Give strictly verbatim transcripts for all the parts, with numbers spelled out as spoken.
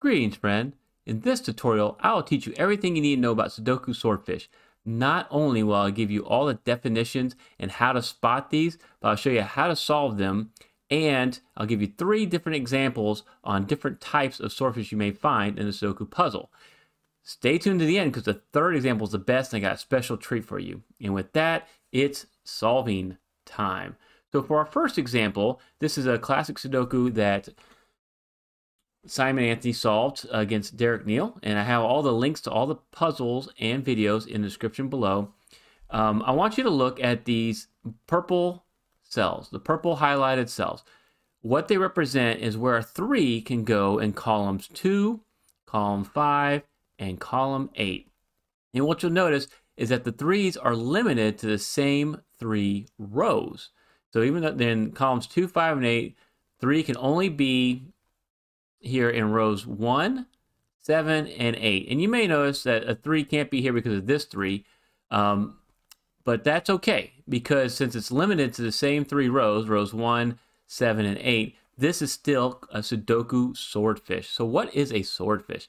Greetings, friend. In this tutorial, I will teach you everything you need to know about Sudoku Swordfish. Not only will I give you all the definitions and how to spot these, but I'll show you how to solve them, and I'll give you three different examples on different types of swordfish you may find in the Sudoku puzzle. Stay tuned to the end because the third example is the best and I got a special treat for you. And with that, it's solving time. So for our first example, this is a classic Sudoku that Simon Anthony solved against Derek Neal, and I have all the links to all the puzzles and videos in the description below. Um, I want you to look at these purple cells, the purple highlighted cells. What they represent is where a three can go in columns two, column five, and column eight. And what you'll notice is that the threes are limited to the same three rows. So even though in columns two, five, and eight, three can only be here in rows one, seven, and eight. And you may notice that a three can't be here because of this three, um, but that's okay, because since it's limited to the same three rows, rows one, seven, and eight, this is still a Sudoku swordfish. So what is a swordfish?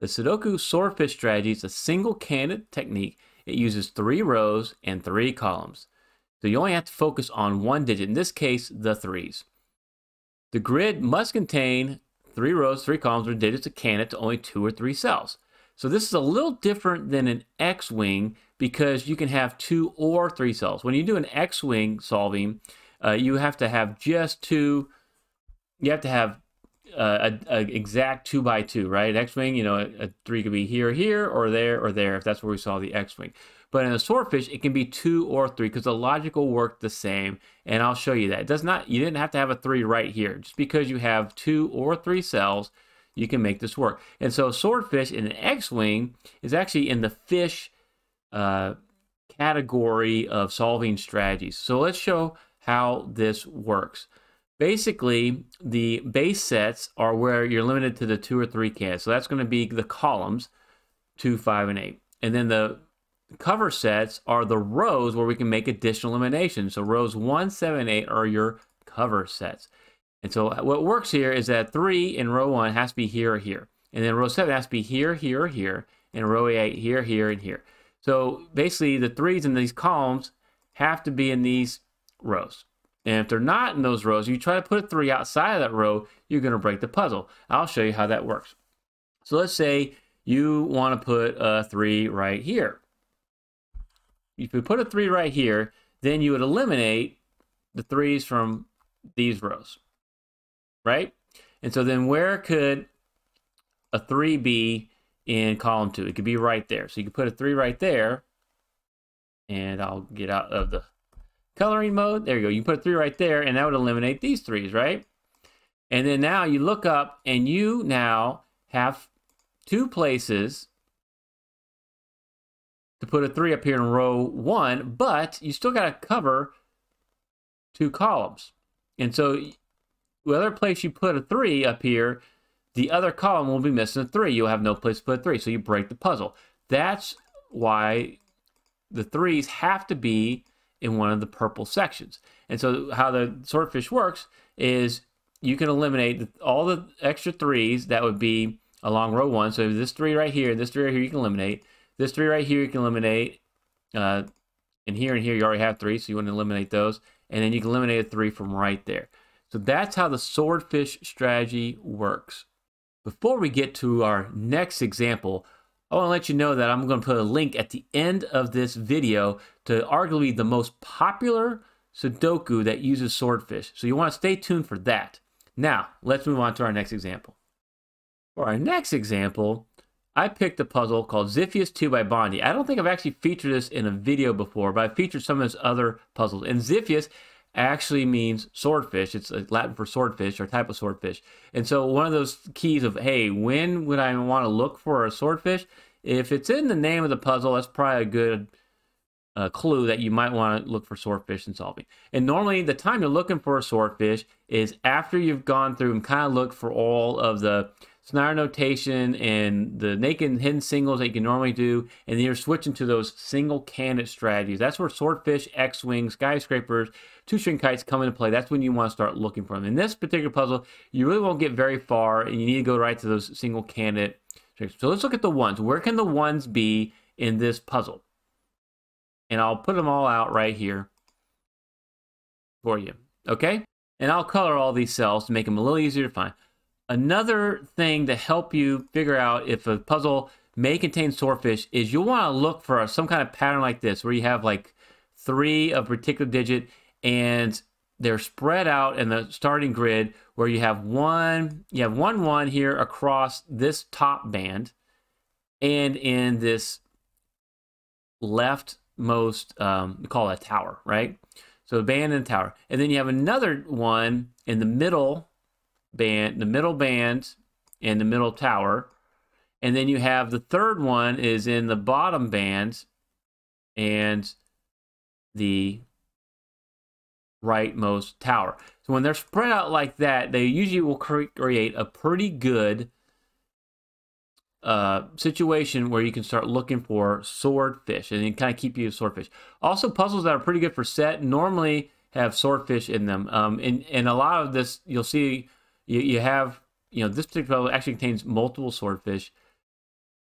The Sudoku swordfish strategy is a single candidate technique. It uses three rows and three columns. So you only have to focus on one digit, in this case, the threes. The grid must contain three rows, three columns, or digits of candidate to only two or three cells. So this is a little different than an X-wing because you can have two or three cells. When you do an X-wing solving, uh, you have to have just two, you have to have uh, an exact two by two, right? An X-wing, you know, a, a three could be here, here, or there, or there, if that's where we saw the X-wing. But in a swordfish, it can be two or three because the logic will work the same, and I'll show you that. It does not, you didn't have to have a three right here. Just because you have two or three cells, you can make this work. And so swordfish in an X-wing is actually in the fish uh, category of solving strategies. So let's show how this works. Basically, the base sets are where you're limited to the two or three cans. So that's going to be the columns, two, five, and eight. And then the cover sets are the rows where we can make additional eliminations. So rows one, seven, eight are your cover sets. And so what works here is that three in row one has to be here or here. And then row seven has to be here, here, or here. And row eight here, here, and here. So basically the threes in these columns have to be in these rows. And if they're not in those rows, you try to put a three outside of that row, you're going to break the puzzle. I'll show you how that works. So let's say you want to put a three right here. If we put a three right here, then you would eliminate the threes from these rows, right? And so then where could a three be in column two? It could be right there. So you could put a three right there, and I'll get out of the coloring mode. There you go. You can put a three right there, and that would eliminate these threes, right? And then now you look up, and you now have two places to put a three up here in row one, but you still got to cover two columns. And so the other place you put a three up here, the other column will be missing a three. You'll have no place to put a three, so you break the puzzle. That's why the threes have to be in one of the purple sections. And so how the swordfish works is you can eliminate all the extra threes that would be along row one. So this three right here, this three right here you can eliminate. This three right here you can eliminate, uh, and here and here you already have three, so you want to eliminate those, and then you can eliminate a three from right there. So that's how the swordfish strategy works. Before we get to our next example, I want to let you know that I'm going to put a link at the end of this video to arguably the most popular Sudoku that uses swordfish. So you want to stay tuned for that. Now, let's move on to our next example. For our next example, I picked a puzzle called Xiphias two by Bondye. I don't think I've actually featured this in a video before, but I featured some of his other puzzles. And Xiphias actually means swordfish. It's Latin for swordfish or type of swordfish. And so one of those keys of, hey, when would I want to look for a swordfish? If it's in the name of the puzzle, that's probably a good uh, clue that you might want to look for swordfish in solving. And normally the time you're looking for a swordfish is after you've gone through and kind of looked for all of the Snare notation and the naked and hidden singles that you can normally do, and then you're switching to those single candidate strategies. That's where swordfish, X-wings, skyscrapers, two Shinkais come into play, that's when you want to start looking for them. In this particular puzzle, you really won't get very far, and you need to go right to those single candidate tricks. So let's look at the ones. Where can the ones be in this puzzle? And I'll put them all out right here for you, okay? And I'll color all these cells to make them a little easier to find. Another thing to help you figure out if a puzzle may contain swordfish is you'll want to look for some kind of pattern like this, where you have like three of a particular digit and they're spread out in the starting grid, where you have one, you have one one here across this top band and in this leftmost, um, we call it a tower, right? So the band and the tower. And then you have another one in the middle band, the middle band and the middle tower. And then you have the third one is in the bottom band and the rightmost tower. So when they're spread out like that, they usually will cre create a pretty good uh, situation where you can start looking for swordfish, and it kind of keep you swordfish. Also, puzzles that are pretty good for set normally have swordfish in them. Um, and, and a lot of this, you'll see, you, you have, you know, this particular puzzle actually contains multiple swordfish.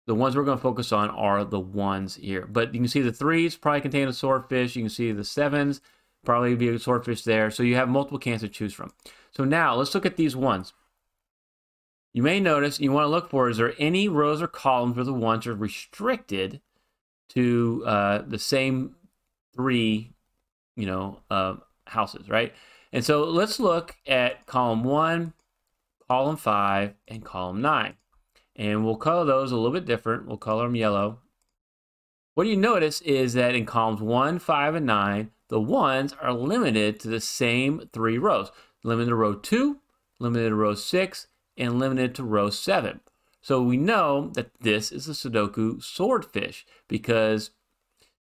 The ones we're going to focus on are the ones here. But you can see the threes probably contain a swordfish. You can see the sevens probably be a swordfish there. So you have multiple cans to choose from. So now let's look at these ones. You may notice you want to look for, is there any rows or columns where the ones are restricted to uh, the same three, you know, uh, houses, right? And so let's look at column one, column five, and column nine. And we'll color those a little bit different. We'll color them yellow. What you notice is that in columns one, five, and nine, the ones are limited to the same three rows. Limited to row two, limited to row six, and limited to row seven. So we know that this is the Sudoku swordfish because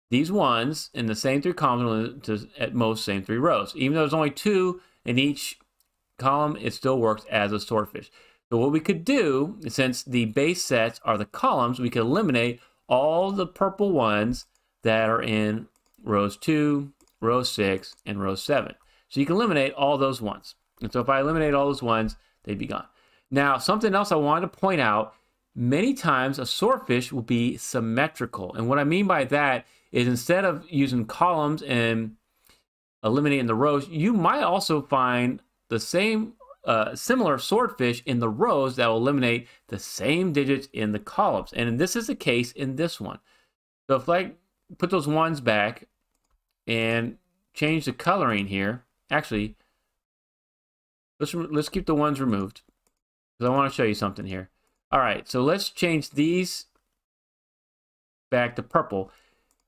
these ones in the same three columns are at most same three rows. Even though there's only two in each column, it still works as a swordfish. So what we could do, since the base sets are the columns, we could eliminate all the purple ones that are in rows two, row six, and row seven. So you can eliminate all those ones. And so if I eliminate all those ones, they'd be gone. Now, something else I wanted to point out, many times a swordfish will be symmetrical. And what I mean by that is instead of using columns and eliminating the rows, you might also find the same Uh, similar swordfish in the rows that will eliminate the same digits in the columns. And this is the case in this one. So if I put those ones back and change the coloring here, actually, let's, let's keep the ones removed because I want to show you something here. All right, so let's change these back to purple.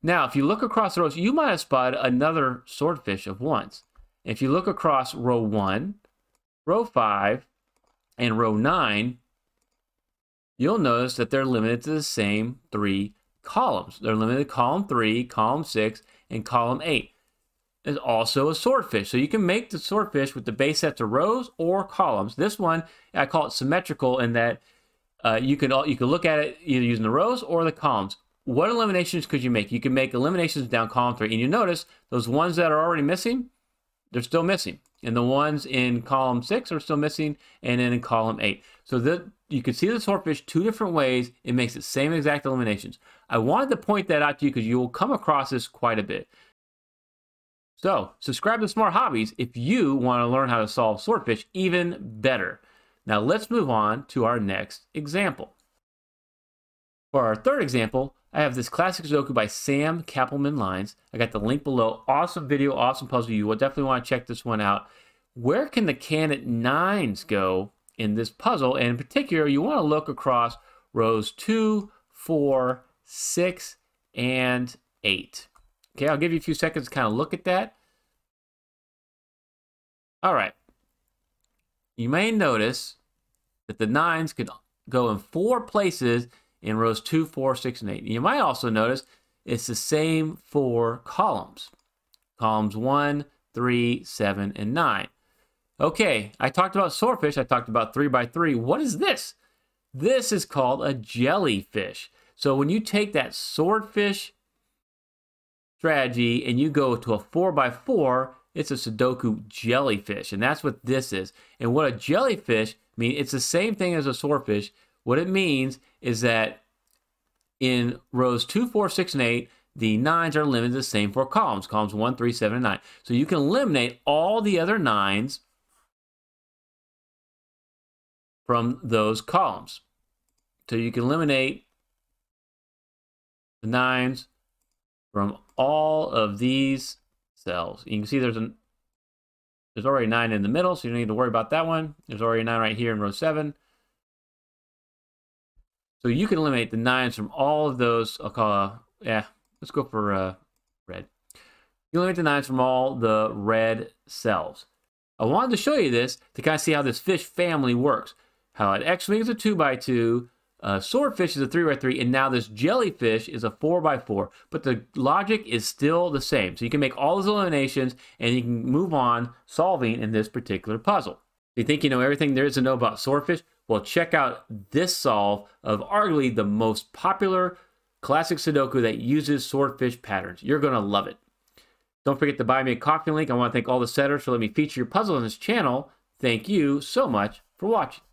Now, if you look across the rows, you might have spotted another swordfish of ones. If you look across row one, row five, and row nine, you'll notice that they're limited to the same three columns. They're limited to column three, column six, and column eight. There's also a swordfish. So you can make the swordfish with the base sets of rows or columns. This one, I call it symmetrical in that uh, you could all, you could look at it either using the rows or the columns. What eliminations could you make? You can make eliminations down column three. And you notice those ones that are already missing, they're still missing. And the ones in column six are still missing, and then in column eight. So that you can see the swordfish two different ways. It makes the same exact eliminations. I wanted to point that out to you because you will come across this quite a bit. So subscribe to Smart Hobbies if you want to learn how to solve swordfish even better. Now let's move on to our next example. For our third example, I have this classic Sudoku by Sam Cappleman-Lynes. I got the link below. Awesome video, awesome puzzle. You will definitely want to check this one out. Where can the candidate nines go in this puzzle? And in particular, you want to look across rows two, four, six, and eight. Okay, I'll give you a few seconds to kind of look at that. All right. You may notice that the nines could go in four places in rows two, four, six, and eight. And you might also notice it's the same four columns. Columns one, three, seven, and nine. Okay, I talked about swordfish. I talked about three by three. What is this? This is called a jellyfish. So when you take that swordfish strategy and you go to a four by four, It's a Sudoku jellyfish, and that's what this is. And what a jellyfish means, it's the same thing as a swordfish. What it means is that in rows two, four, six, and eight, the nines are limited to the same four columns, columns one, three, seven, and nine. So you can eliminate all the other nines from those columns. So you can eliminate the nines from all of these cells. You can see there's an there's already nine in the middle, so you don't need to worry about that one. There's already a nine right here in row seven. So you can eliminate the nines from all of those. I'll call uh, yeah. Let's go for uh, red. You eliminate the nines from all the red cells. I wanted to show you this to kind of see how this fish family works. How an X-wing is a two by two, a swordfish is a three by three, and now this jellyfish is a four by four. But the logic is still the same. So you can make all those eliminations, and you can move on solving in this particular puzzle. You think you know everything there is to know about swordfish? Well, check out this solve of arguably the most popular classic Sudoku that uses swordfish patterns. You're going to love it. Don't forget to buy me a coffee link. I want to thank all the setters for letting me feature your puzzle on this channel. Thank you so much for watching.